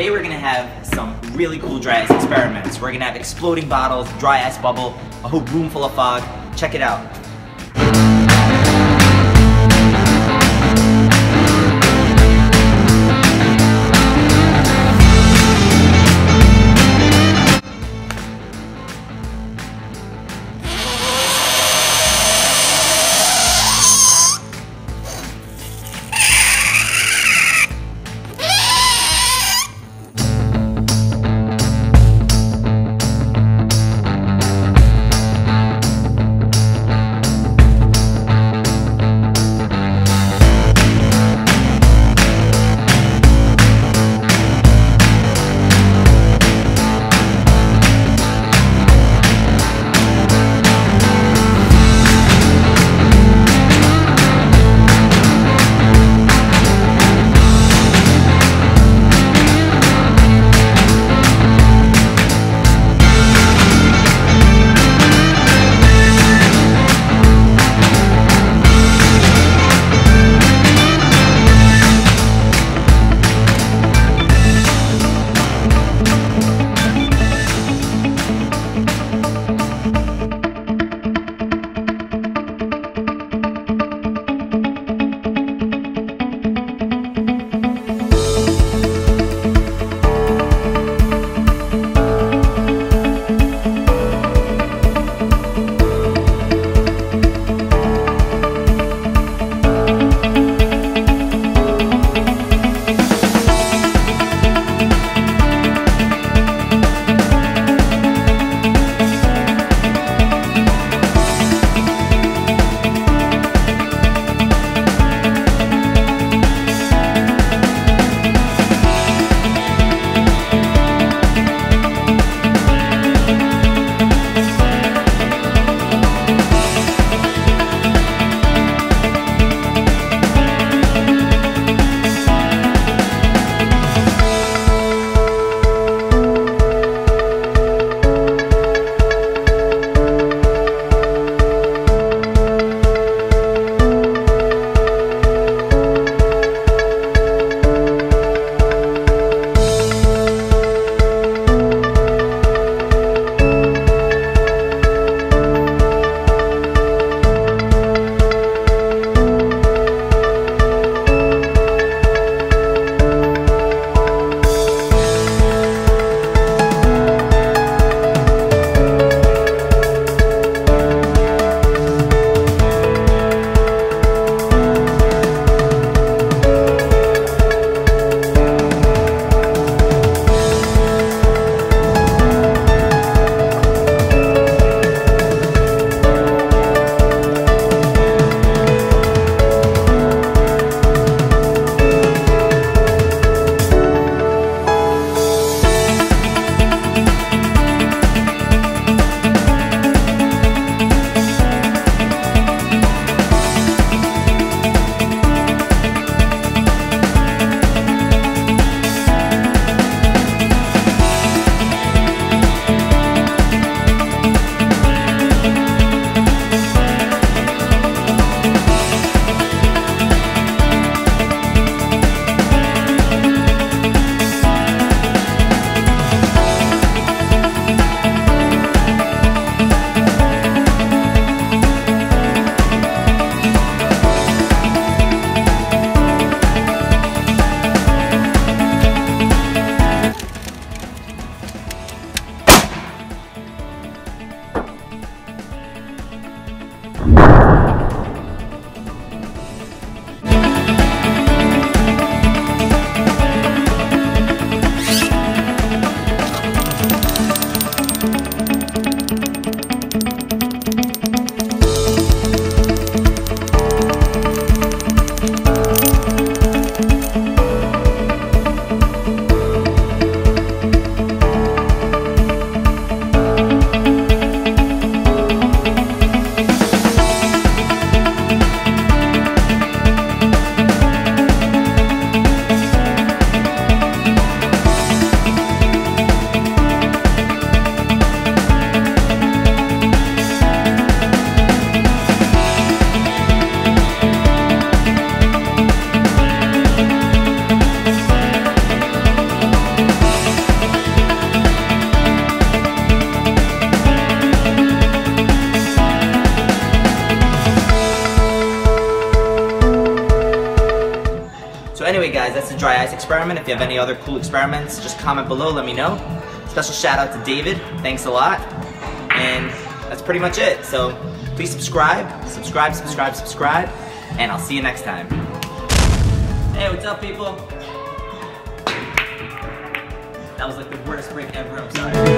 Today we're gonna have some really cool dry ice experiments. We're gonna have exploding bottles, dry ice bubble, a whole room full of fog. Check it out. That's the dry ice experiment. If you have any other cool experiments, just comment below, let me know. Special shout out to David, thanks a lot. And that's pretty much it. So please subscribe, and I'll see you next time. Hey, what's up, people? That was like the worst break ever, I'm sorry.